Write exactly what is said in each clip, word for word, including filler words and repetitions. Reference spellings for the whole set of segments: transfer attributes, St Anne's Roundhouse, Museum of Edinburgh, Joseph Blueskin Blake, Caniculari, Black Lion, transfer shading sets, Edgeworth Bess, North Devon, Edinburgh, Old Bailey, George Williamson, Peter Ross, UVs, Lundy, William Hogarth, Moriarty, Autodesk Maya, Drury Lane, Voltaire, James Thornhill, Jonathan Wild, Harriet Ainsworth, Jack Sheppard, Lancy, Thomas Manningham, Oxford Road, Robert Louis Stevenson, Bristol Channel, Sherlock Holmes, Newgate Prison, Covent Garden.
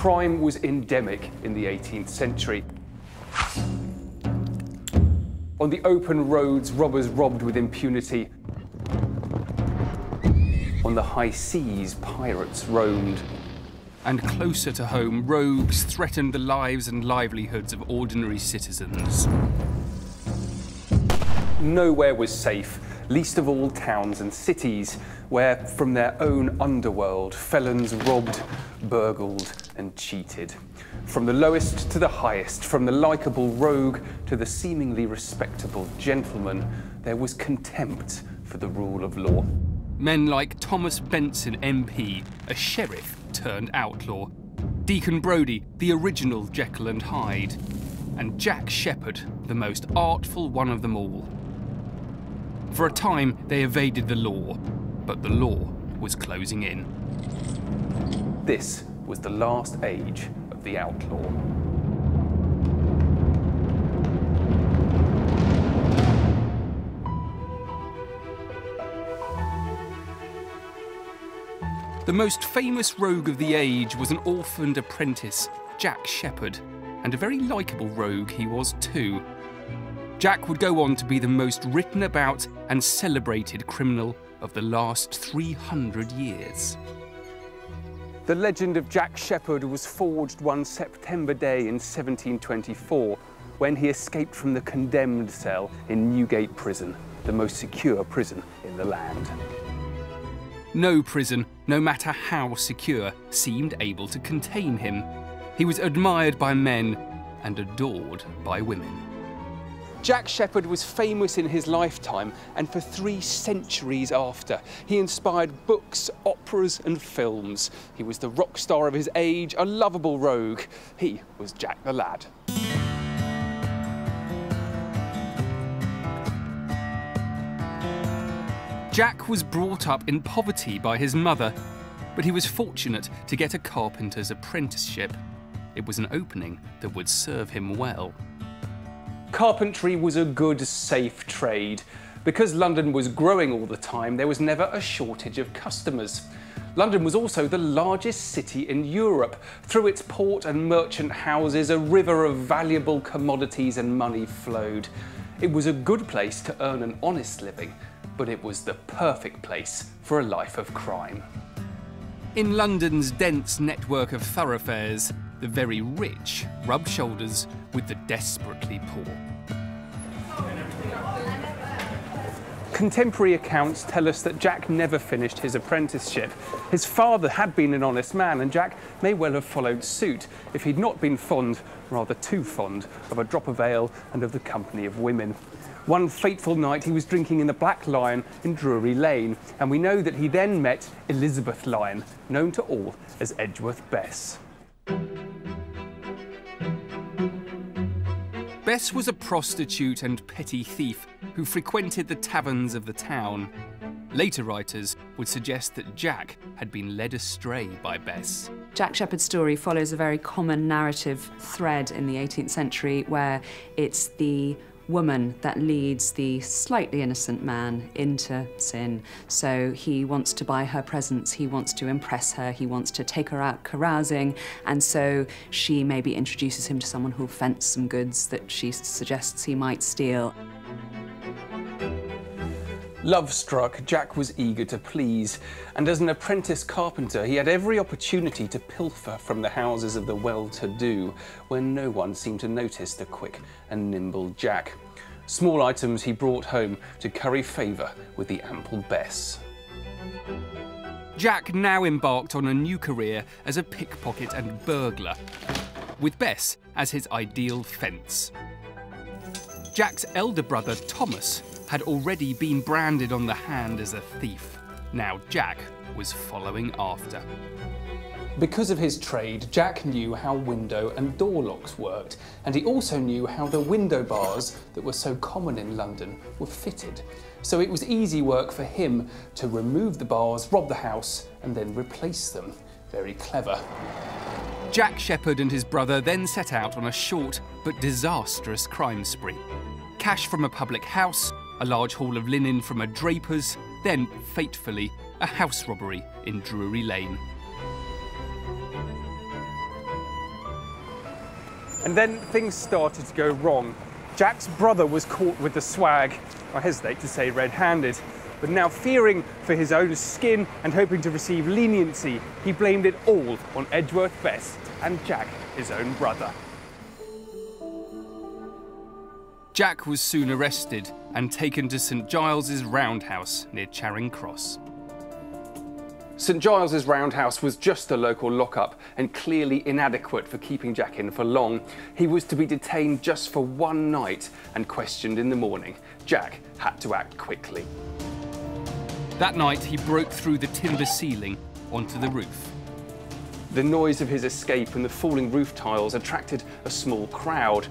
crime was endemic in the eighteenth century. On the open roads, robbers robbed with impunity. On the high seas, pirates roamed. And closer to home, rogues threatened the lives and livelihoods of ordinary citizens. Nowhere was safe, least of all towns and cities, where, from their own underworld, felons robbed, burgled and cheated. From the lowest to the highest, from the likeable rogue to the seemingly respectable gentleman, there was contempt for the rule of law. Men like Thomas Benson, M P, a sheriff turned outlaw, Deacon Brodie, the original Jekyll and Hyde, and Jack Sheppard, the most artful one of them all. For a time, they evaded the law, but the law was closing in. This was the last age of the outlaw. The most famous rogue of the age was an orphaned apprentice, Jack Sheppard, and a very likeable rogue he was too. Jack would go on to be the most written about and celebrated criminal of the last three hundred years. The legend of Jack Sheppard was forged one September day in seventeen twenty-four, when he escaped from the condemned cell in Newgate Prison, the most secure prison in the land. No prison, no matter how secure, seemed able to contain him. He was admired by men and adored by women. Jack Sheppard was famous in his lifetime and for three centuries after. He inspired books, operas and films. He was the rock star of his age, a lovable rogue. He was Jack the Lad. Jack was brought up in poverty by his mother, but he was fortunate to get a carpenter's apprenticeship. It was an opening that would serve him well. Carpentry was a good, safe trade. Because London was growing all the time, there was never a shortage of customers. London was also the largest city in Europe. Through its port and merchant houses, a river of valuable commodities and money flowed. It was a good place to earn an honest living, but it was the perfect place for a life of crime. In London's dense network of thoroughfares, the very rich rubbed shoulders with the desperately poor. Contemporary accounts tell us that Jack never finished his apprenticeship. His father had been an honest man, and Jack may well have followed suit if he'd not been fond, rather too fond, of a drop of ale and of the company of women. One fateful night he was drinking in the Black Lion in Drury Lane, and we know that he then met Elizabeth Lyon, known to all as Edgeworth Bess. Bess was a prostitute and petty thief who frequented the taverns of the town. Later writers would suggest that Jack had been led astray by Bess. Jack Sheppard's story follows a very common narrative thread in the eighteenth century, where it's the woman that leads the slightly innocent man into sin. So he wants to buy her presents, he wants to impress her, he wants to take her out carousing, and so she maybe introduces him to someone who'll fence some goods that she suggests he might steal. Love-struck, Jack was eager to please, and as an apprentice carpenter, he had every opportunity to pilfer from the houses of the well-to-do, where no one seemed to notice the quick and nimble Jack. Small items he brought home to curry favour with the ample Bess. Jack now embarked on a new career as a pickpocket and burglar, with Bess as his ideal fence. Jack's elder brother, Thomas, had already been branded on the hand as a thief. Now Jack was following after. Because of his trade, Jack knew how window and door locks worked, and he also knew how the window bars that were so common in London were fitted. So it was easy work for him to remove the bars, rob the house, and then replace them. Very clever. Jack Sheppard and his brother then set out on a short but disastrous crime spree. Cash from a public house, a large haul of linen from a draper's, then, fatefully, a house robbery in Drury Lane. And then things started to go wrong. Jack's brother was caught with the swag. I hesitate to say red-handed. But now, fearing for his own skin and hoping to receive leniency, he blamed it all on Edgeworth Bess and Jack, his own brother. Jack was soon arrested and taken to St Giles' Roundhouse near Charing Cross. St Giles' Roundhouse was just a local lockup and clearly inadequate for keeping Jack in for long. He was to be detained just for one night and questioned in the morning. Jack had to act quickly. That night, he broke through the timber ceiling onto the roof. The noise of his escape and the falling roof tiles attracted a small crowd.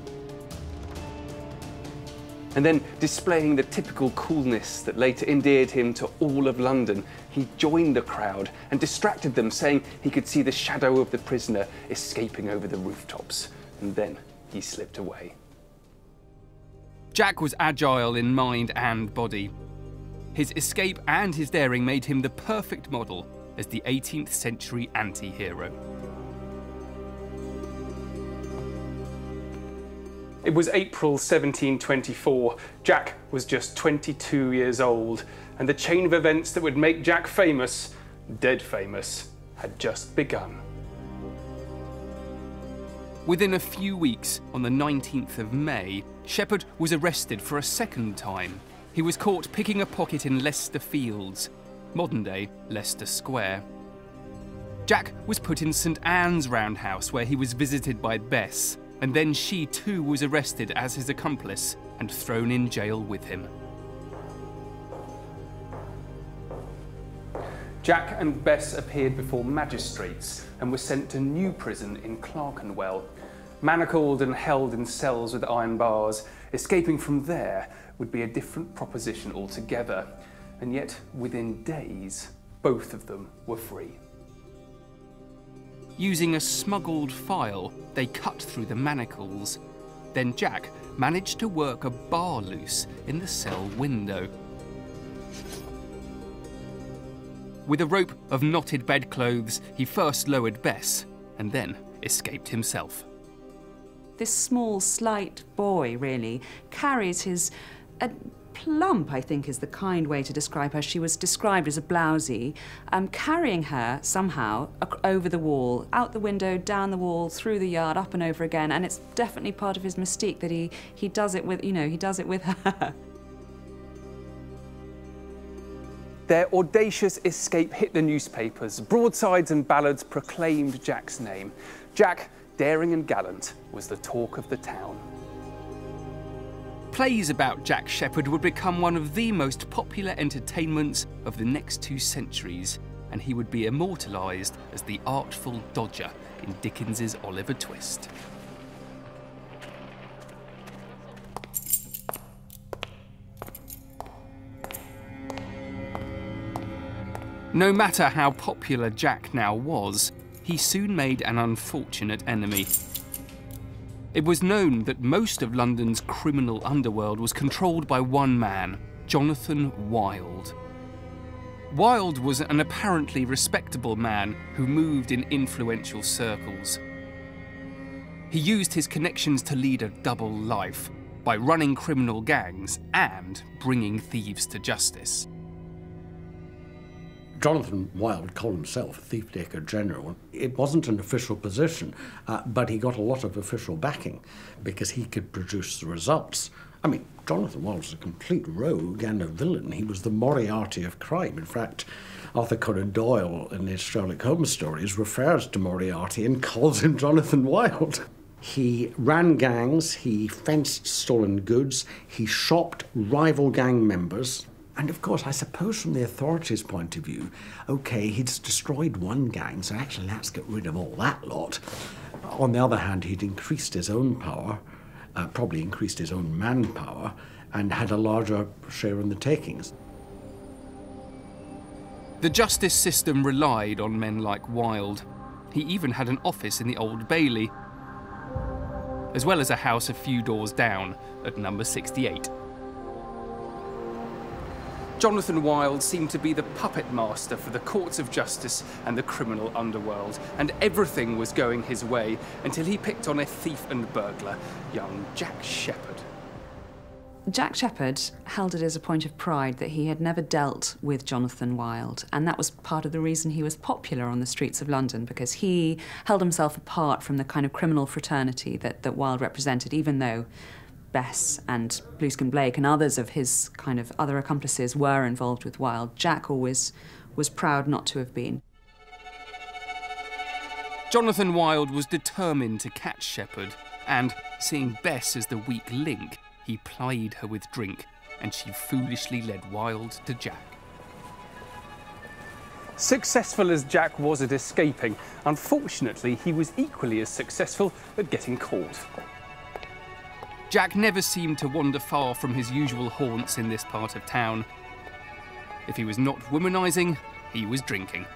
And then, displaying the typical coolness that later endeared him to all of London, he joined the crowd and distracted them, saying he could see the shadow of the prisoner escaping over the rooftops. And then he slipped away. Jack was agile in mind and body. His escape and his daring made him the perfect model as the eighteenth century anti-hero. It was April seventeen twenty-four. Jack was just twenty-two years old, and the chain of events that would make Jack famous, dead famous, had just begun. Within a few weeks, on the nineteenth of May, Sheppard was arrested for a second time. He was caught picking a pocket in Leicester Fields, modern-day Leicester Square. Jack was put in St Anne's Roundhouse, where he was visited by Bess, and then she too was arrested as his accomplice and thrown in jail with him. Jack and Bess appeared before magistrates and were sent to New Prison in Clerkenwell. Manacled and held in cells with iron bars, escaping from there would be a different proposition altogether. And yet, within days, both of them were free. Using a smuggled file, they cut through the manacles. Then Jack managed to work a bar loose in the cell window. With a rope of knotted bedclothes, he first lowered Bess and then escaped himself. This small, slight boy, really, carries his... a plump, I think, is the kind way to describe her. She was described as a blousey, um, carrying her somehow over the wall, out the window, down the wall, through the yard, up and over again, and it's definitely part of his mystique that he, he does it with, you know, he does it with her. Their audacious escape hit the newspapers. Broadsides and ballads proclaimed Jack's name. Jack, daring and gallant, was the talk of the town. Plays about Jack Sheppard would become one of the most popular entertainments of the next two centuries, and he would be immortalised as the artful dodger in Dickens's Oliver Twist. No matter how popular Jack now was, he soon made an unfortunate enemy. It was known that most of London's criminal underworld was controlled by one man, Jonathan Wild. Wild was an apparently respectable man who moved in influential circles. He used his connections to lead a double life by running criminal gangs and bringing thieves to justice. Jonathan Wild called himself Thief Taker General. It wasn't an official position, uh, but he got a lot of official backing because he could produce the results. I mean, Jonathan Wild was a complete rogue and a villain. He was the Moriarty of crime. In fact, Arthur Conan Doyle in his Sherlock Holmes stories refers to Moriarty and calls him Jonathan Wild. He ran gangs, he fenced stolen goods, he shopped rival gang members. And of course, I suppose from the authorities' point of view, okay, he'd destroyed one gang, so actually let's get rid of all that lot. On the other hand, he'd increased his own power, uh, probably increased his own manpower, and had a larger share in the takings. The justice system relied on men like Wild. He even had an office in the Old Bailey, as well as a house a few doors down at number sixty-eight. Jonathan Wild seemed to be the puppet master for the courts of justice and the criminal underworld, and everything was going his way until he picked on a thief and burglar, young Jack Sheppard. Jack Sheppard held it as a point of pride that he had never dealt with Jonathan Wild, and that was part of the reason he was popular on the streets of London, because he held himself apart from the kind of criminal fraternity that, that Wild represented, even though Bess and Blueskin Blake and others of his kind of other accomplices were involved with Wild. Jack always was proud not to have been. Jonathan Wild was determined to catch Sheppard, and seeing Bess as the weak link, he plied her with drink, and she foolishly led Wild to Jack. Successful as Jack was at escaping, unfortunately, he was equally as successful at getting caught. Jack never seemed to wander far from his usual haunts in this part of town. If he was not womanising, he was drinking.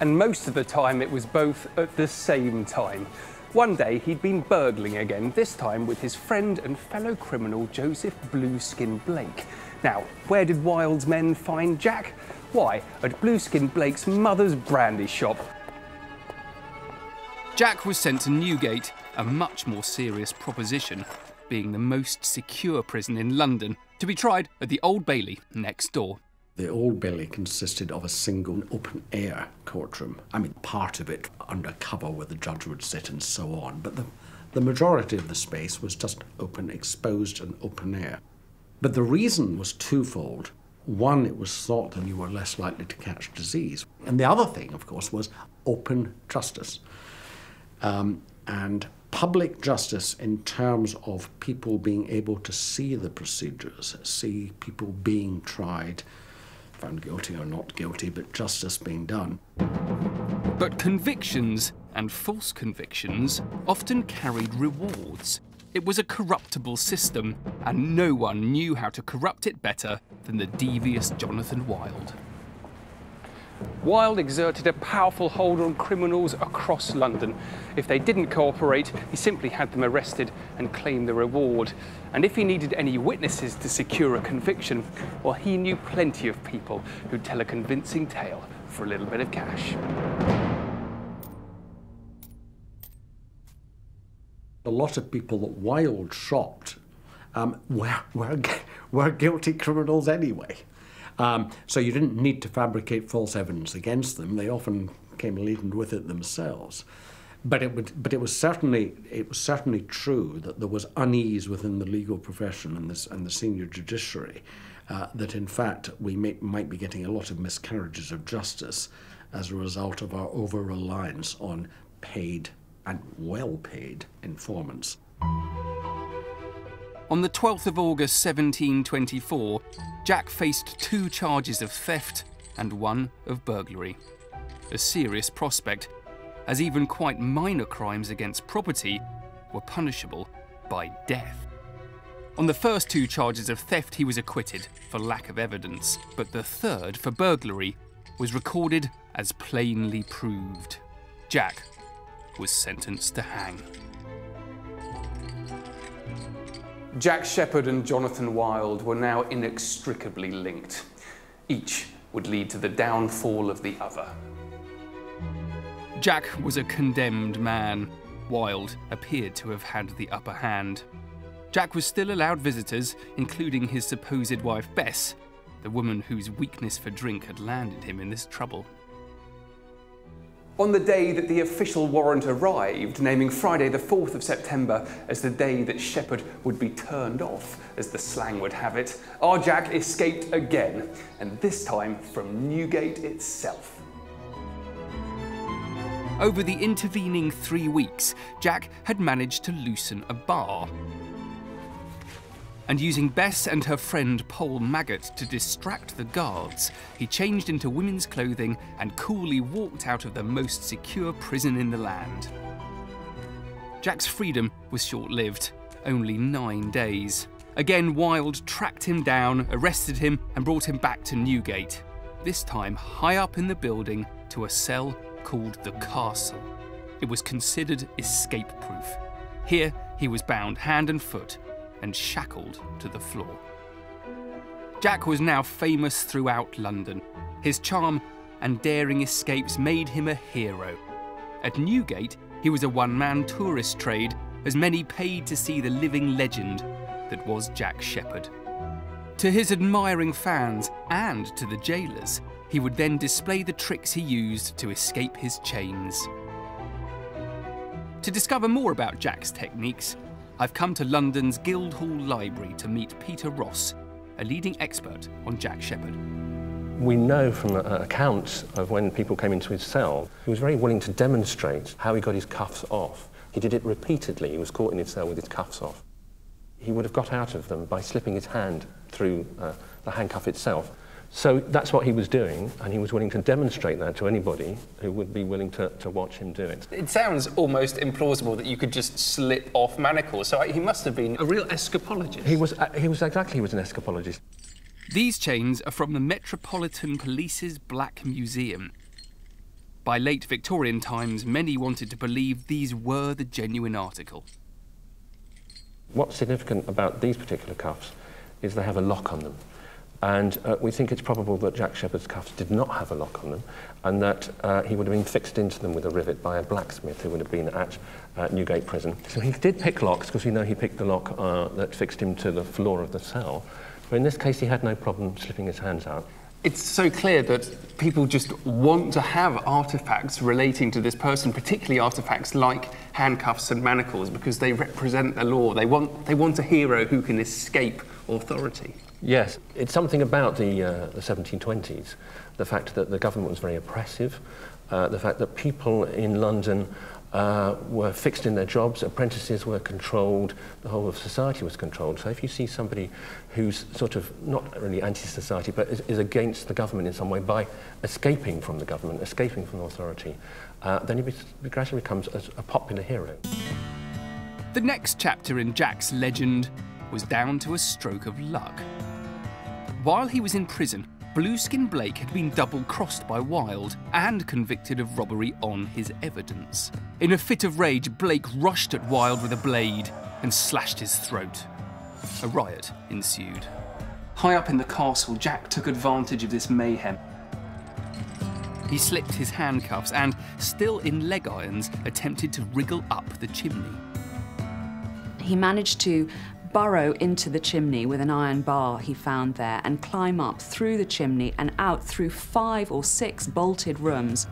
And most of the time it was both at the same time. One day he'd been burgling again, this time with his friend and fellow criminal Joseph Blueskin Blake. Now, where did Wild's men find Jack? Why, at Blueskin Blake's mother's brandy shop. Jack was sent to Newgate, a much more serious proposition, being the most secure prison in London, to be tried at the Old Bailey next door. The Old Bailey consisted of a single open-air courtroom. I mean, part of it under cover where the judge would sit and so on, but the, the majority of the space was just open, exposed and open air. But the reason was twofold. One, it was thought that you were less likely to catch disease. And the other thing, of course, was open justice. Um, and public justice in terms of people being able to see the procedures, see people being tried, found guilty or not guilty, but justice being done. But convictions, and false convictions, often carried rewards. It was a corruptible system, and no one knew how to corrupt it better than the devious Jonathan Wild. Wild exerted a powerful hold on criminals across London. If they didn't cooperate, he simply had them arrested and claimed the reward. And if he needed any witnesses to secure a conviction, well, he knew plenty of people who'd tell a convincing tale for a little bit of cash. A lot of people that Wild shot um, were, were, were guilty criminals anyway. Um, so you didn't need to fabricate false evidence against them. They often came laden with it themselves. But it would, but it was certainly, it was certainly true that there was unease within the legal profession and this and the senior judiciary, uh, that in fact we may, might be getting a lot of miscarriages of justice as a result of our over-reliance on paid and well-paid informants. On the twelfth of August seventeen twenty-four, Jack faced two charges of theft and one of burglary. A serious prospect, as even quite minor crimes against property were punishable by death. On the first two charges of theft, he was acquitted for lack of evidence, but the third, for burglary, was recorded as plainly proved. Jack was sentenced to hang. Jack Sheppard and Jonathan Wild were now inextricably linked. Each would lead to the downfall of the other. Jack was a condemned man. Wild appeared to have had the upper hand. Jack was still allowed visitors, including his supposed wife Bess, the woman whose weakness for drink had landed him in this trouble. On the day that the official warrant arrived, naming Friday the fourth of September as the day that Sheppard would be turned off, as the slang would have it, our Jack escaped again, and this time from Newgate itself. Over the intervening three weeks, Jack had managed to loosen a bar. And using Bess and her friend Poll Maggot to distract the guards, he changed into women's clothing and coolly walked out of the most secure prison in the land. Jack's freedom was short-lived, only nine days. Again, Wild tracked him down, arrested him, and brought him back to Newgate, this time high up in the building to a cell called the Castle. It was considered escape-proof. Here, he was bound hand and foot and shackled to the floor. Jack was now famous throughout London. His charm and daring escapes made him a hero. At Newgate, he was a one-man tourist trade, as many paid to see the living legend that was Jack Sheppard. To his admiring fans and to the jailers, he would then display the tricks he used to escape his chains. To discover more about Jack's techniques, I've come to London's Guildhall Library to meet Peter Ross, a leading expert on Jack Sheppard. We know from accounts of when people came into his cell, he was very willing to demonstrate how he got his cuffs off. He did it repeatedly. He was caught in his cell with his cuffs off. He would have got out of them by slipping his hand through uh, the handcuff itself. So that's what he was doing, and he was willing to demonstrate that to anybody who would be willing to, to watch him do it. It sounds almost implausible that you could just slip off manacles, so he must have been a real escapologist. He was, uh, he was exactly, he was an escapologist. These chains are from the Metropolitan Police's Black Museum. By late Victorian times, many wanted to believe these were the genuine article. What's significant about these particular cuffs is they have a lock on them. And uh, we think it's probable that Jack Sheppard's cuffs did not have a lock on them, and that uh, he would have been fixed into them with a rivet by a blacksmith who would have been at uh, Newgate Prison. So he did pick locks, because we know he picked the lock uh, that fixed him to the floor of the cell. But in this case, he had no problem slipping his hands out. It's so clear that people just want to have artefacts relating to this person, particularly artefacts like handcuffs and manacles, because they represent the law. They want, they want a hero who can escape authority. Yes, it's something about the, uh, the seventeen twenties, the fact that the government was very oppressive, uh, the fact that people in London uh, were fixed in their jobs, apprentices were controlled, the whole of society was controlled. So if you see somebody who's sort of not really anti-society, but is, is against the government in some way by escaping from the government, escaping from authority, uh, then he, be, he gradually becomes a, a popular hero. The next chapter in Jack's legend was down to a stroke of luck. While he was in prison, Blueskin Blake had been double-crossed by Wild and convicted of robbery on his evidence. In a fit of rage, Blake rushed at Wild with a blade and slashed his throat. A riot ensued. High up in the castle, Jack took advantage of this mayhem. He slipped his handcuffs and, still in leg irons, attempted to wriggle up the chimney. He managed to burrow into the chimney with an iron bar he found there and climb up through the chimney and out through five or six bolted rooms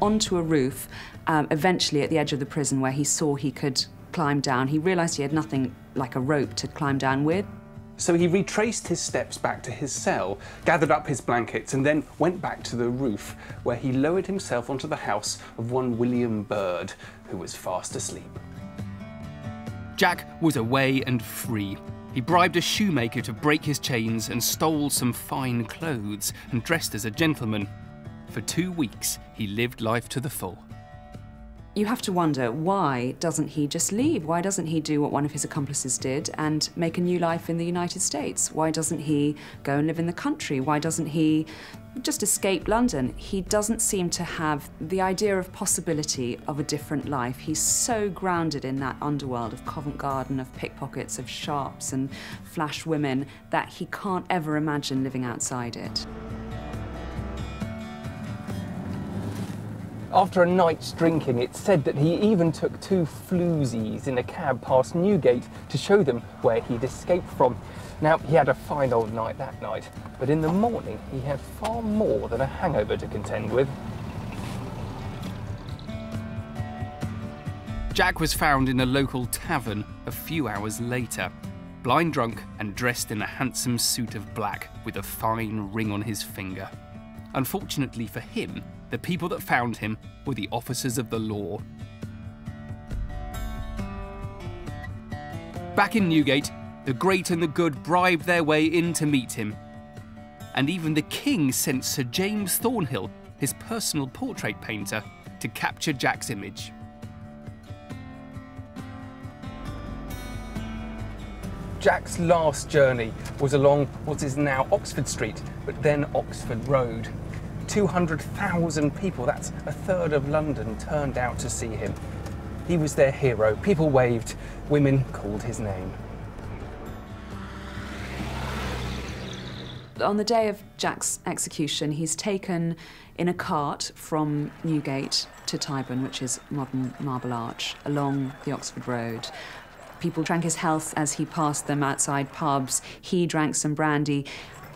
onto a roof, um, eventually at the edge of the prison where he saw he could climb down. He realised he had nothing like a rope to climb down with. So he retraced his steps back to his cell, gathered up his blankets and then went back to the roof where he lowered himself onto the house of one William Bird, who was fast asleep. Jack was away and free. He bribed a shoemaker to break his chains and stole some fine clothes and dressed as a gentleman. For two weeks, he lived life to the full. You have to wonder, why doesn't he just leave? Why doesn't he do what one of his accomplices did and make a new life in the United States? Why doesn't he go and live in the country? Why doesn't he just escape London? He doesn't seem to have the idea of possibility of a different life. He's so grounded in that underworld of Covent Garden, of pickpockets, of sharps and flash women that he can't ever imagine living outside it. After a night's drinking, it's said that he even took two floozies in a cab past Newgate to show them where he'd escaped from. Now, he had a fine old night that night, but in the morning he had far more than a hangover to contend with. Jack was found in a local tavern a few hours later, blind drunk and dressed in a handsome suit of black with a fine ring on his finger. Unfortunately for him, the people that found him were the officers of the law. Back in Newgate, the great and the good bribed their way in to meet him. And even the king sent Sir James Thornhill, his personal portrait painter, to capture Jack's image. Jack's last journey was along what is now Oxford Street, but then Oxford Road. two hundred thousand people, that's a third of London, turned out to see him. He was their hero. People waved, women called his name. On the day of Jack's execution, he's taken in a cart from Newgate to Tyburn, which is modern Marble Arch, along the Oxford Road. People drank his health as he passed them outside pubs. He drank some brandy.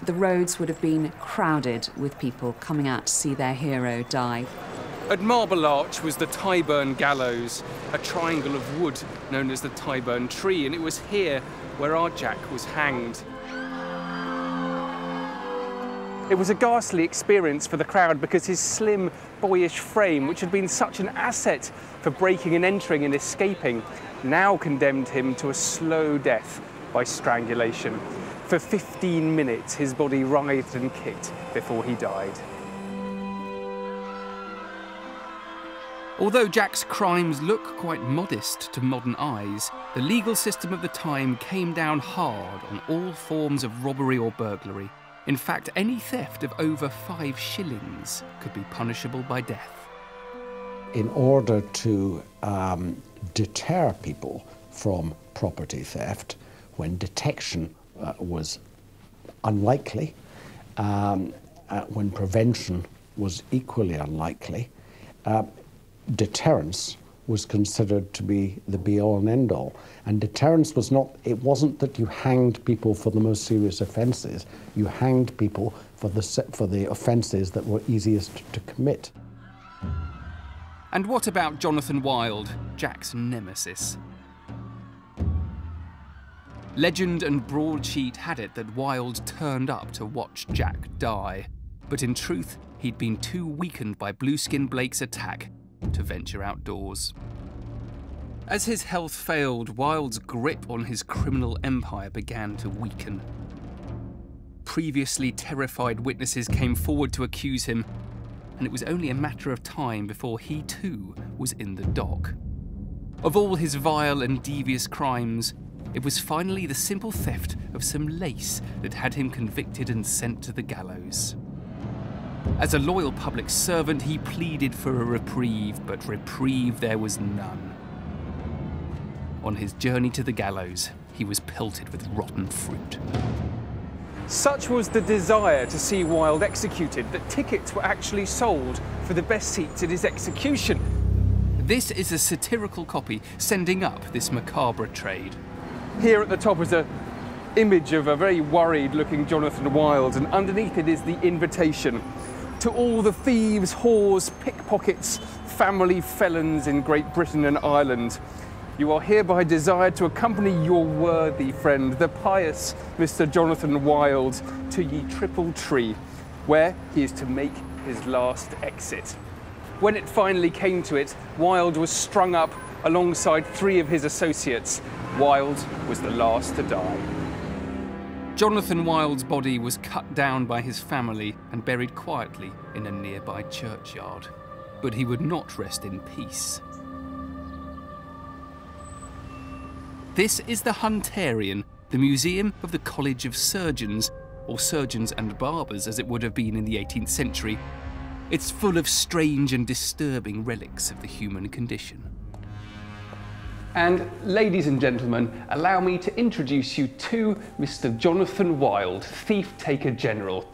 The roads would have been crowded with people coming out to see their hero die. At Marble Arch was the Tyburn Gallows, a triangle of wood known as the Tyburn Tree, and it was here where our Jack was hanged. It was a ghastly experience for the crowd because his slim, boyish frame, which had been such an asset for breaking and entering and escaping, now condemned him to a slow death by strangulation. For fifteen minutes, his body writhed and kicked before he died. Although Jack's crimes look quite modest to modern eyes, the legal system of the time came down hard on all forms of robbery or burglary. In fact, any theft of over five shillings could be punishable by death. In order to um, deter people from property theft, when detection Uh, was unlikely, um, uh, when prevention was equally unlikely, uh, deterrence was considered to be the be-all and end-all. And deterrence was not, it wasn't that you hanged people for the most serious offences, you hanged people for the, for the offences that were easiest to commit. And what about Jonathan Wild, Jack's nemesis? Legend and broadsheet had it that Wild turned up to watch Jack die, but in truth, he'd been too weakened by Blueskin Blake's attack to venture outdoors. As his health failed, Wild's grip on his criminal empire began to weaken. Previously terrified witnesses came forward to accuse him, and it was only a matter of time before he too was in the dock. Of all his vile and devious crimes, it was finally the simple theft of some lace that had him convicted and sent to the gallows. As a loyal public servant, he pleaded for a reprieve, but reprieve there was none. On his journey to the gallows, he was pelted with rotten fruit. Such was the desire to see Wilde executed that tickets were actually sold for the best seats at his execution. This is a satirical copy sending up this macabre trade. Here at the top is an image of a very worried-looking Jonathan Wild, and underneath it is the invitation to all the thieves, whores, pickpockets, family felons in Great Britain and Ireland. You are hereby desired to accompany your worthy friend, the pious Mister Jonathan Wild, to ye Triple Tree, where he is to make his last exit. When it finally came to it, Wild was strung up alongside three of his associates. Wild was the last to die. Jonathan Wild's body was cut down by his family and buried quietly in a nearby churchyard. But he would not rest in peace. This is the Hunterian, the museum of the College of Surgeons, or surgeons and barbers as it would have been in the eighteenth century. It's full of strange and disturbing relics of the human condition. And, ladies and gentlemen, allow me to introduce you to Mister Jonathan Wild, Thief-Taker General.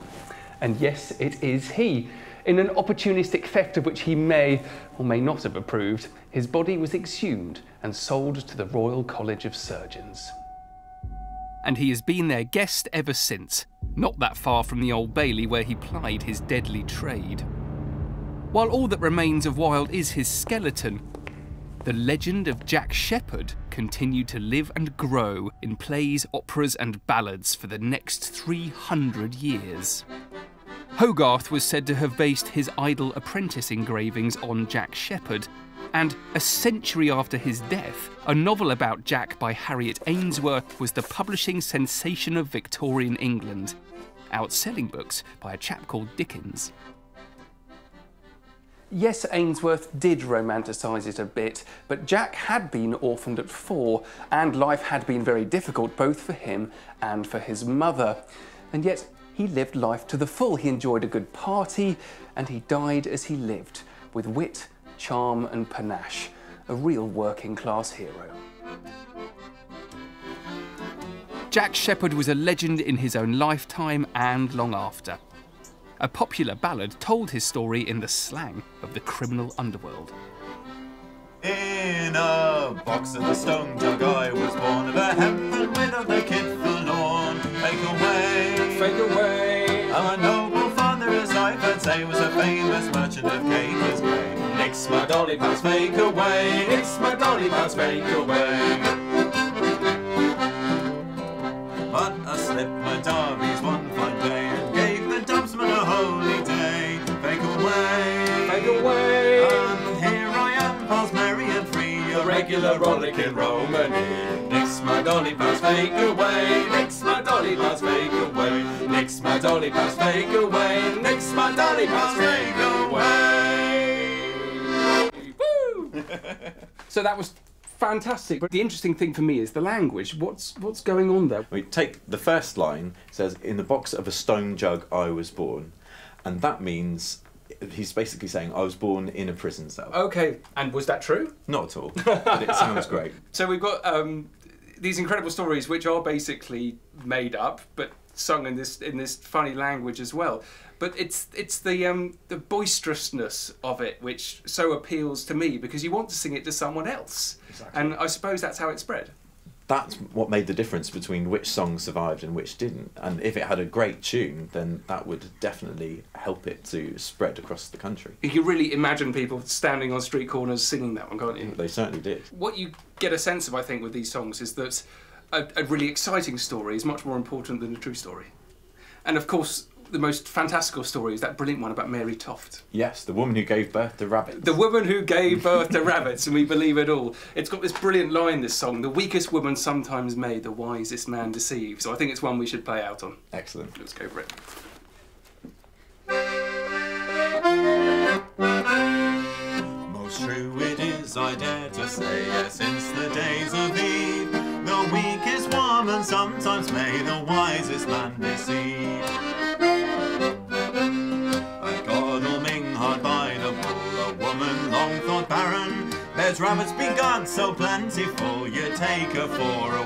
And yes, it is he. In an opportunistic theft of which he may or may not have approved, his body was exhumed and sold to the Royal College of Surgeons. And he has been their guest ever since, not that far from the Old Bailey where he plied his deadly trade. While all that remains of Wild is his skeleton, the legend of Jack Sheppard continued to live and grow in plays, operas and ballads for the next three hundred years. Hogarth was said to have based his idle apprentice engravings on Jack Sheppard, and a century after his death, a novel about Jack by Harriet Ainsworth was the publishing sensation of Victorian England, outselling books by a chap called Dickens. Yes, Ainsworth did romanticise it a bit, but Jack had been orphaned at four, and life had been very difficult both for him and for his mother. And yet, he lived life to the full. He enjoyed a good party, and he died as he lived, with wit, charm and panache. A real working-class hero. Jack Sheppard was a legend in his own lifetime and long after. A popular ballad told his story in the slang of the criminal underworld. In a box in a stone jug I was born, of a hempful widow, the kid forlorn. Fake away, fake away. Our noble father, as I could say, was a famous merchant of Capers Bay. Nix my dolly pounds, fake away. Nix my dolly pounds, fake away. But I slipped my derbies one fine day and gave the dubsman a holy day. Fake away, fake away. And here I am, pals merry and free, a regular rollicking Romany. Nix my dolly pass, fake away. Nix my dolly pass, fake away. Nix my dolly pass, fake away. Nix my dolly pass, fake away. Woo! So that was fantastic, but the interesting thing for me is the language. What's what's going on there? We take the first line, it says, in the box of a stone jug I was born, and that means he's basically saying I was born in a prison cell. Okay, and was that true? Not at all, but it sounds great. So we've got um, these incredible stories which are basically made up, but sung in this in this funny language as well. But it's it's the um, the boisterousness of it which so appeals to me, because you want to sing it to someone else. Exactly. And I suppose that's how it spread. That's what made the difference between which song survived and which didn't. And if it had a great tune, then that would definitely help it to spread across the country. You can really imagine people standing on street corners singing that one, can't you? They certainly did. What you get a sense of, I think, with these songs is that a, a really exciting story is much more important than a true story. And of course, the most fantastical story is that brilliant one about Mary Toft. Yes, the woman who gave birth to rabbits. The woman who gave birth to rabbits, and we believe it all. It's got this brilliant line, this song, the weakest woman sometimes may, the wisest man deceive. So I think it's one we should play out on. Excellent. Let's go for it. Most true it is, I dare to say, yes, since the days of Eve, the weakest woman sometimes may, the wisest man deceive. There's rabbits be God so plentiful, you take her for a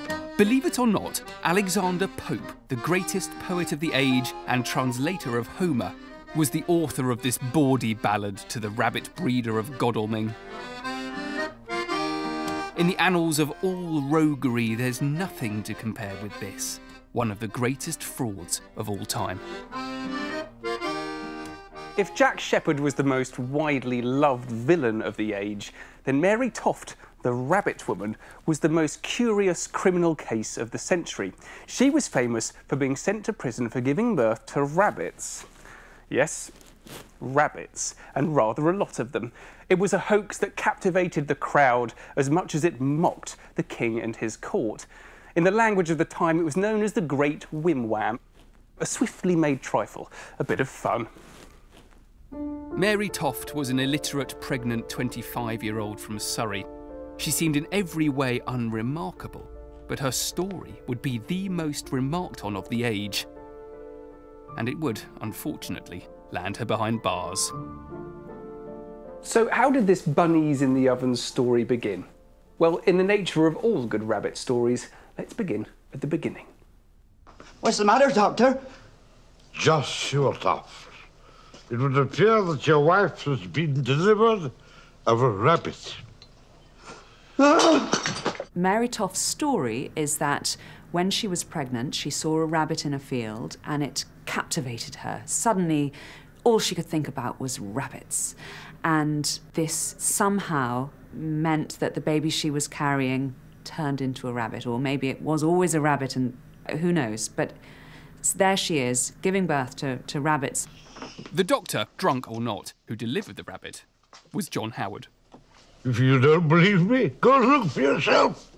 warren. Believe it or not, Alexander Pope, the greatest poet of the age and translator of Homer, was the author of this bawdy ballad to the rabbit breeder of Godalming. In the annals of all roguery, there's nothing to compare with this, one of the greatest frauds of all time. If Jack Sheppard was the most widely loved villain of the age, then Mary Toft, the rabbit woman, was the most curious criminal case of the century. She was famous for being sent to prison for giving birth to rabbits. Yes, rabbits, and rather a lot of them. It was a hoax that captivated the crowd as much as it mocked the king and his court. In the language of the time, it was known as the Great Whim-Wham, a swiftly made trifle, a bit of fun. Mary Toft was an illiterate, pregnant twenty-five-year-old from Surrey. She seemed in every way unremarkable, but her story would be the most remarked on of the age. And it would, unfortunately, land her behind bars. So how did this bunnies in the oven story begin? Well, in the nature of all good rabbit stories, let's begin at the beginning. What's the matter, Doctor? Just short off. It would appear that your wife has been delivered of a rabbit. Mary Toft's story is that when she was pregnant, she saw a rabbit in a field and it captivated her. Suddenly, all she could think about was rabbits. And this somehow meant that the baby she was carrying turned into a rabbit, or maybe it was always a rabbit, and who knows, but there she is, giving birth to, to rabbits. The doctor, drunk or not, who delivered the rabbit was John Howard. If you don't believe me, go look for yourself.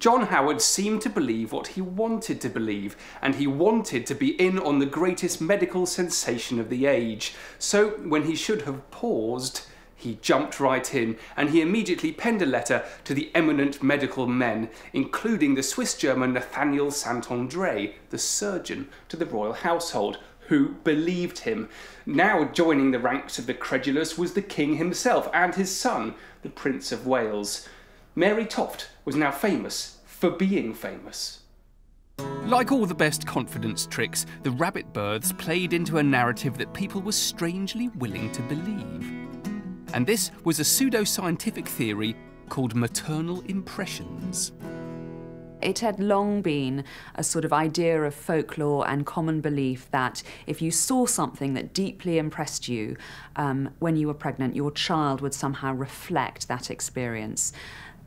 John Howard seemed to believe what he wanted to believe, and he wanted to be in on the greatest medical sensation of the age. So when he should have paused, he jumped right in, and he immediately penned a letter to the eminent medical men, including the Swiss-German Nathaniel Saint-André, the surgeon to the royal household, who believed him. Now joining the ranks of the credulous was the king himself and his son, the Prince of Wales. Mary Toft was now famous for being famous. Like all the best confidence tricks, the rabbit births played into a narrative that people were strangely willing to believe. And this was a pseudoscientific theory called maternal impressions. It had long been a sort of idea of folklore and common belief that if you saw something that deeply impressed you um, when you were pregnant, your child would somehow reflect that experience.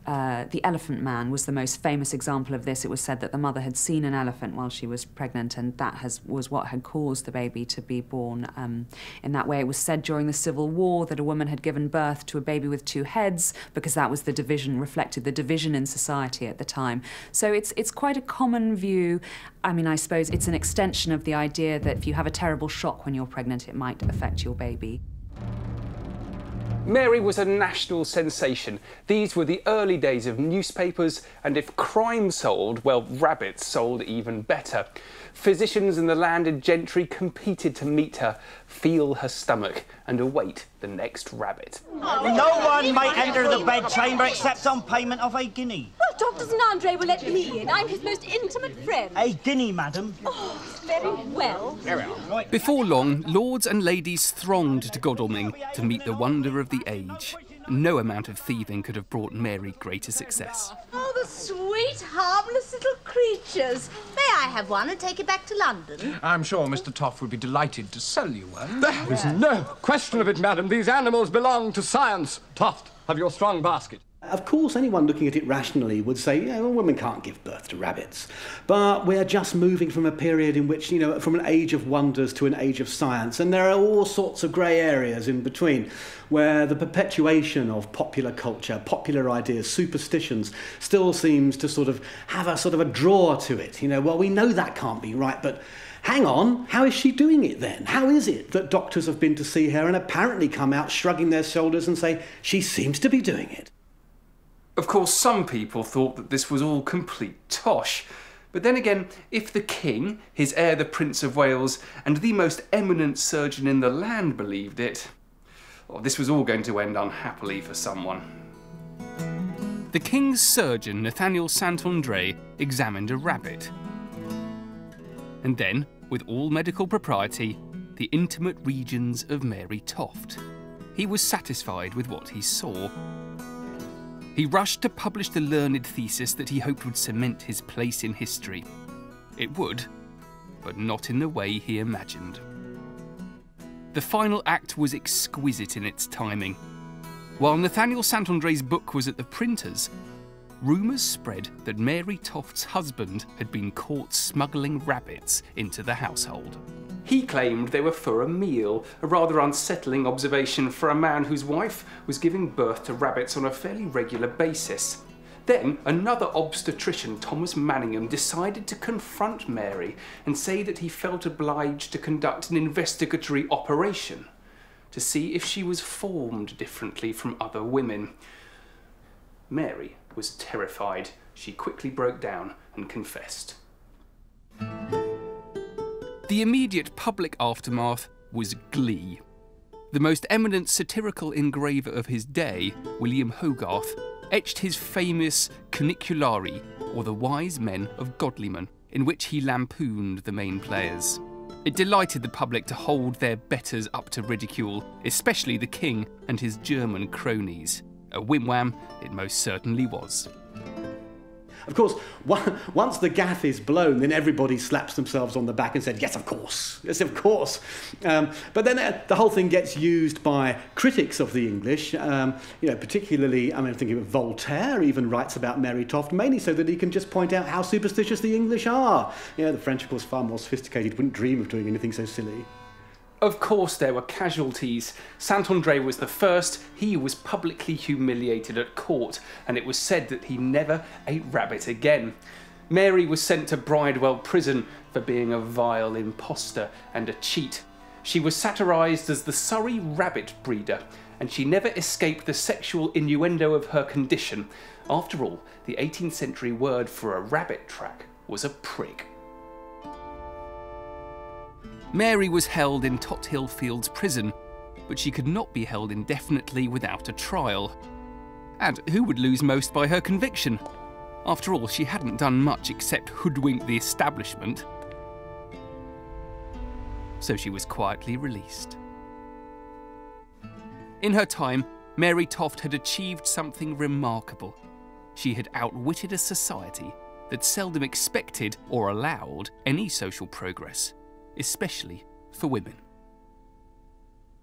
Uh, the Elephant Man was the most famous example of this. It was said that the mother had seen an elephant while she was pregnant, and that has, was what had caused the baby to be born um, in that way. It was said during the Civil War that a woman had given birth to a baby with two heads because that was the division, reflected the division in society at the time. So it's, it's quite a common view. I mean, I suppose it's an extension of the idea that if you have a terrible shock when you're pregnant, it might affect your baby. Mary was a national sensation. These were the early days of newspapers, and if crime sold, well, rabbits sold even better. Physicians and the landed gentry competed to meet her, feel her stomach, and await the next rabbit. Oh, no one may enter the bedchamber except on payment of a guinea. Well, Doctor Saint-André will let me in. I'm his most intimate friend. A guinea, madam. Oh, very well. Very well. Before long, lords and ladies thronged to Godalming to meet the wonder of the age. No amount of thieving could have brought Mary greater success. Oh, the sweet, harmless little creatures. May I have one and take it back to London? I'm sure Mister Toft would be delighted to sell you one. There yeah. is no question of it, madam. These animals belong to science. Toft, have your strong basket. Of course, anyone looking at it rationally would say, yeah, well, women can't give birth to rabbits. But we're just moving from a period in which, you know, from an age of wonders to an age of science, and there are all sorts of grey areas in between, where the perpetuation of popular culture, popular ideas, superstitions, still seems to sort of have a sort of a draw to it. You know, well, we know that can't be right, but hang on, how is she doing it then? How is it that doctors have been to see her and apparently come out shrugging their shoulders and say, she seems to be doing it? Of course, some people thought that this was all complete tosh. But then again, if the king, his heir the Prince of Wales, and the most eminent surgeon in the land believed it, well, this was all going to end unhappily for someone. The king's surgeon, Nathaniel Saint-André, examined a rabbit. And then, with all medical propriety, the intimate regions of Mary Toft. He was satisfied with what he saw. He rushed to publish the learned thesis that he hoped would cement his place in history. It would, but not in the way he imagined. The final act was exquisite in its timing. While Nathaniel Saint-André's book was at the printers, rumours spread that Mary Toft's husband had been caught smuggling rabbits into the household. He claimed they were for a meal, a rather unsettling observation for a man whose wife was giving birth to rabbits on a fairly regular basis. Then another obstetrician, Thomas Manningham, decided to confront Mary and say that he felt obliged to conduct an investigatory operation to see if she was formed differently from other women. Mary was terrified. She quickly broke down and confessed. The immediate public aftermath was glee. The most eminent satirical engraver of his day, William Hogarth, etched his famous Caniculari, or The Wise Men of Godalming, in which he lampooned the main players. It delighted the public to hold their betters up to ridicule, especially the king and his German cronies. A wimwam it most certainly was. Of course, once the gaff is blown, then everybody slaps themselves on the back and said, yes, of course, yes, of course. Um, but then uh, the whole thing gets used by critics of the English, um, you know, particularly, I mean, I'm thinking of Voltaire even writes about Mary Toft, mainly so that he can just point out how superstitious the English are. You know, the French, of course, far more sophisticated, wouldn't dream of doing anything so silly. Of course, there were casualties. Saint-André was the first. He was publicly humiliated at court, and it was said that he never ate rabbit again. Mary was sent to Bridewell Prison for being a vile imposter and a cheat. She was satirised as the Surrey rabbit breeder, and she never escaped the sexual innuendo of her condition. After all, the eighteenth century word for a rabbit track was a prig. Mary was held in Tot Hill Fields Prison, but she could not be held indefinitely without a trial. And who would lose most by her conviction? After all, she hadn't done much except hoodwink the establishment. So she was quietly released. In her time, Mary Toft had achieved something remarkable. She had outwitted a society that seldom expected or allowed any social progress, especially for women.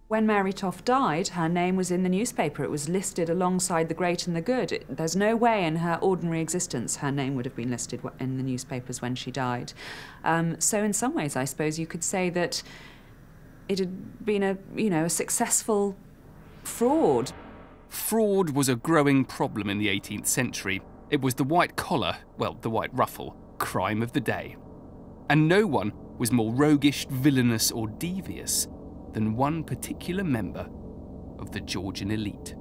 When Mary Toft died, her name was in the newspaper. It was listed alongside the great and the good. It, there's no way in her ordinary existence her name would have been listed in the newspapers when she died. Um, so in some ways, I suppose, you could say that it had been a, you know, a successful fraud. Fraud was a growing problem in the eighteenth century. It was the white-collar, well, the white-ruffle, crime of the day. And no one was more roguish, villainous or devious than one particular member of the Georgian elite.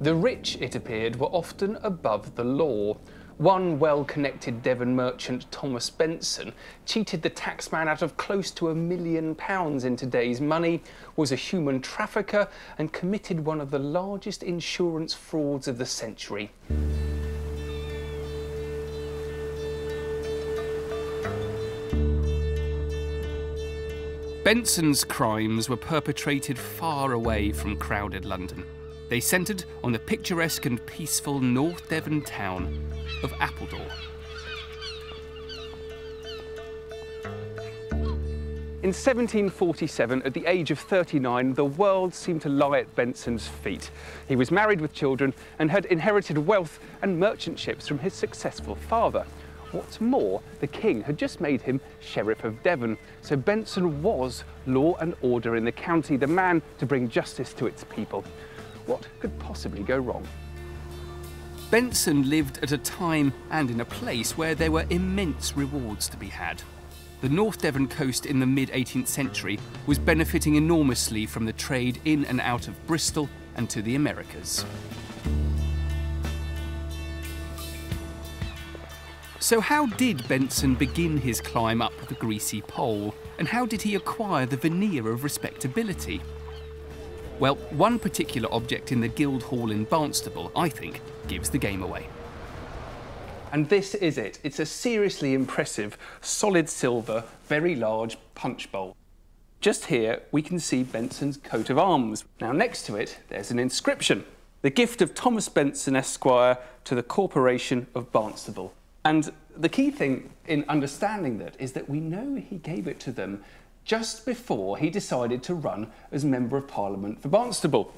The rich, it appeared, were often above the law. One well-connected Devon merchant, Thomas Benson, cheated the taxman out of close to a million pounds in today's money, was a human trafficker, and committed one of the largest insurance frauds of the century. Benson's crimes were perpetrated far away from crowded London. They centred on the picturesque and peaceful North Devon town of Appledore. In seventeen forty-seven, at the age of thirty-nine, the world seemed to lie at Benson's feet. He was married with children and had inherited wealth and merchant ships from his successful father. What's more, the king had just made him Sheriff of Devon, so Benson was law and order in the county, the man to bring justice to its people. What could possibly go wrong? Benson lived at a time and in a place where there were immense rewards to be had. The North Devon coast in the mid eighteenth century was benefiting enormously from the trade in and out of Bristol and to the Americas. So how did Benson begin his climb up the greasy pole, and how did he acquire the veneer of respectability? Well, one particular object in the Guildhall in Barnstable, I think, gives the game away. And this is it. It's a seriously impressive, solid silver, very large punch bowl. Just here, we can see Benson's coat of arms. Now, next to it, there's an inscription. The gift of Thomas Benson, Esquire, to the Corporation of Barnstable. And the key thing in understanding that is that we know he gave it to them just before he decided to run as Member of Parliament for Barnstable,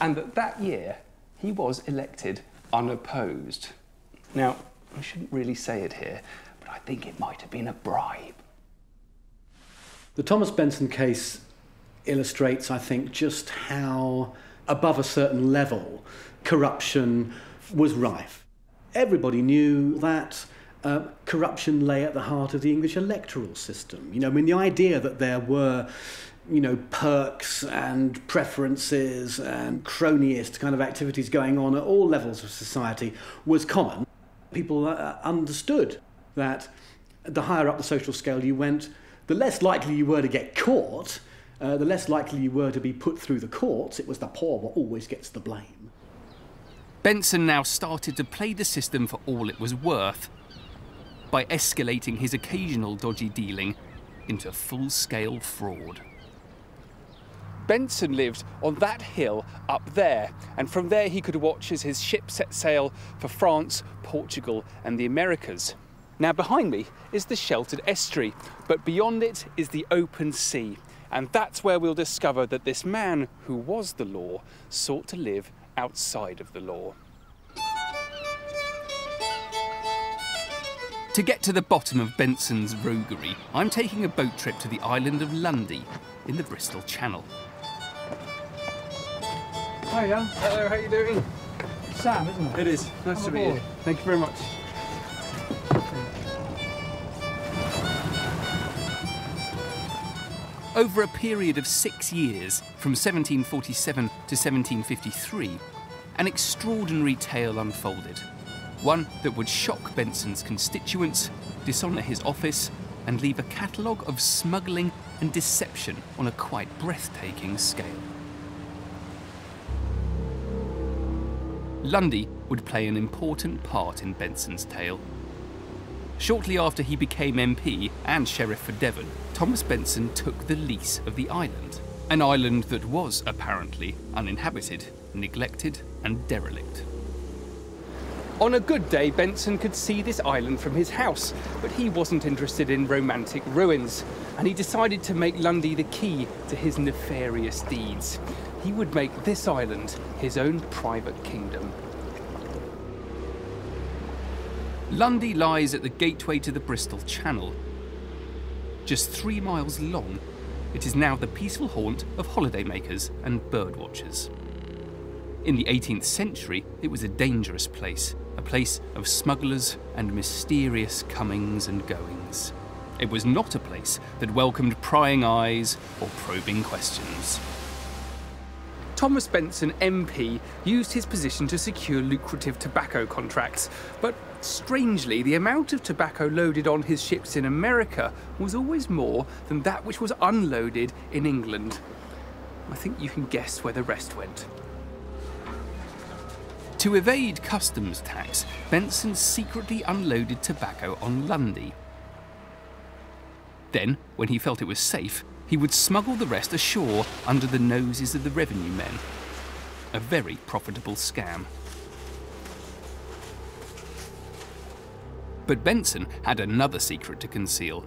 and that that year he was elected unopposed. Now, I shouldn't really say it here, but I think it might have been a bribe. The Thomas Benson case illustrates, I think, just how, above a certain level, corruption was rife. Everybody knew that uh, corruption lay at the heart of the English electoral system. You know, I mean, the idea that there were, you know, perks and preferences and cronyist kind of activities going on at all levels of society was common. People uh, understood that the higher up the social scale you went, the less likely you were to get caught, uh, the less likely you were to be put through the courts. It was the poor what always gets the blame. Benson now started to play the system for all it was worth by escalating his occasional dodgy dealing into full-scale fraud. Benson lived on that hill up there, and from there he could watch as his ship set sail for France, Portugal and the Americas. Now behind me is the sheltered estuary, but beyond it is the open sea, and that's where we'll discover that this man, who was the law, sought to live outside of the law. To get to the bottom of Benson's roguery, I'm taking a boat trip to the island of Lundy in the Bristol Channel. Hiya. Hello, how are you doing? It's Sam, isn't it? It is. Nice to meet you. Thank you very much. Over a period of six years, from seventeen forty-seven to seventeen fifty-three, an extraordinary tale unfolded. One that would shock Benson's constituents, dishonour his office, and leave a catalogue of smuggling and deception on a quite breathtaking scale. Lundy would play an important part in Benson's tale. Shortly after he became M P and Sheriff for Devon, Thomas Benson took the lease of the island, an island that was apparently uninhabited, neglected and derelict. On a good day, Benson could see this island from his house, but he wasn't interested in romantic ruins, and he decided to make Lundy the key to his nefarious deeds. He would make this island his own private kingdom. Lundy lies at the gateway to the Bristol Channel. Just three miles long, it is now the peaceful haunt of holidaymakers and birdwatchers. In the eighteenth century, it was a dangerous place, a place of smugglers and mysterious comings and goings. It was not a place that welcomed prying eyes or probing questions. Thomas Benson, M P, used his position to secure lucrative tobacco contracts, but strangely, the amount of tobacco loaded on his ships in America was always more than that which was unloaded in England. I think you can guess where the rest went. To evade customs tax, Benson secretly unloaded tobacco on Lundy. Then, when he felt it was safe, he would smuggle the rest ashore under the noses of the revenue men. A very profitable scam. But Benson had another secret to conceal.